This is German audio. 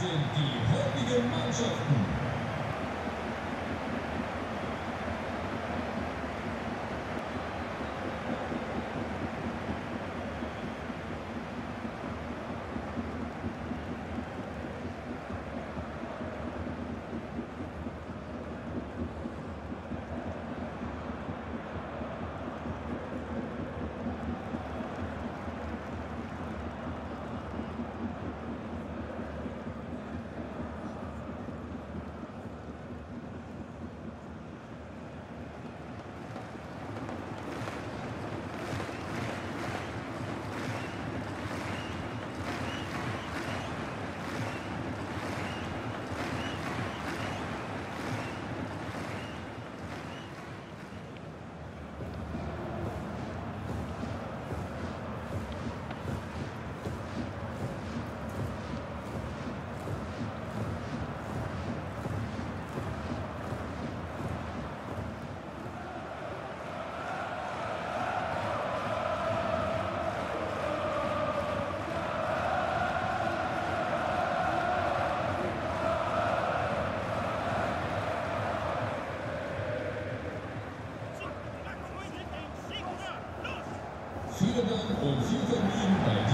sind die heutigen Mannschaften. Vielen Dank und viel Vergnügen bei